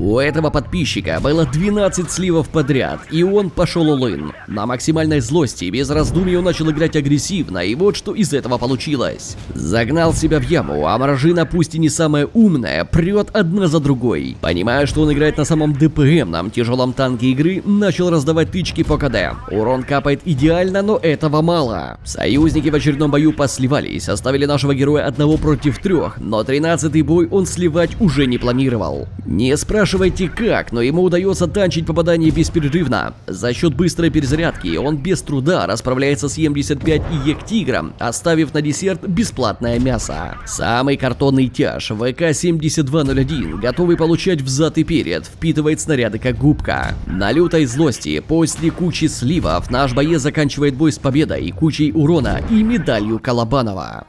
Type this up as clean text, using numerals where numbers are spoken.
У этого подписчика было 12 сливов подряд, и он пошел all-in. На максимальной злости, без раздумий он начал играть агрессивно, и вот что из этого получилось. Загнал себя в яму, а Морожина, пусть и не самая умная, прет одна за другой. Понимая, что он играет на самом ДПМном тяжелом танке игры, начал раздавать тычки по КД. Урон капает идеально, но этого мало. Союзники в очередном бою посливались, оставили нашего героя одного против трех, но 13-й бой он сливать уже не планировал. Не спрашивайте как, но ему удается танчить попадание беспрерывно. За счет быстрой перезарядки он без труда расправляется с М-75 и Ек-Тигром, оставив на десерт бесплатное мясо. Самый картонный тяж ВК 7201, готовый получать взад и перед, впитывает снаряды как губка. На лютой злости, после кучи сливов, наш боец заканчивает бой с победой, кучей урона и медалью Колобанова.